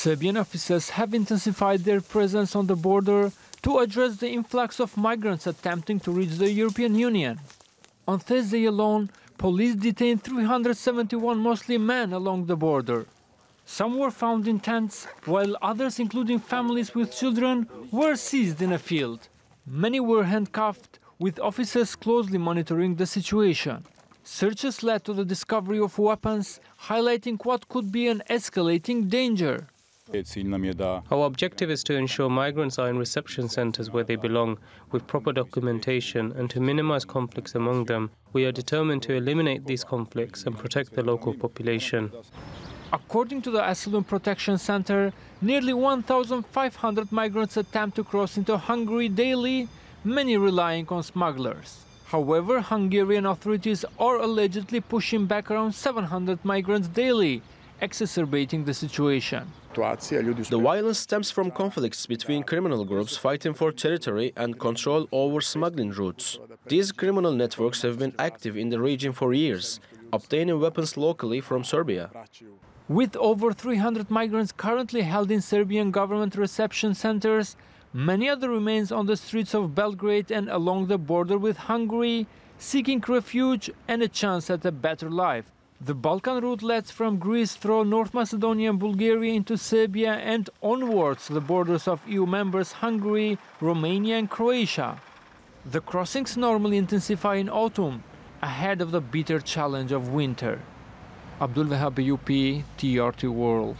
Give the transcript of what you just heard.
Serbian officers have intensified their presence on the border to address the influx of migrants attempting to reach the European Union. On Thursday alone, police detained 371 mostly men along the border. Some were found in tents, while others, including families with children, were seized in a field. Many were handcuffed, with officers closely monitoring the situation. Searches led to the discovery of weapons, highlighting what could be an escalating danger. Our objective is to ensure migrants are in reception centers where they belong, with proper documentation, and to minimize conflicts among them. We are determined to eliminate these conflicts and protect the local population. According to the Asylum Protection Center, nearly 1,500 migrants attempt to cross into Hungary daily, many relying on smugglers. However, Hungarian authorities are allegedly pushing back around 700 migrants daily, exacerbating the situation. The violence stems from conflicts between criminal groups fighting for territory and control over smuggling routes. These criminal networks have been active in the region for years, obtaining weapons locally from Serbia. With over 300 migrants currently held in Serbian government reception centers, many other remains on the streets of Belgrade and along the border with Hungary, seeking refuge and a chance at a better life. The Balkan route leads from Greece through North Macedonia and Bulgaria into Serbia and onwards the borders of EU members Hungary, Romania and Croatia. The crossings normally intensify in autumn, ahead of the bitter challenge of winter. Abdulvehab Ejupi, TRT World.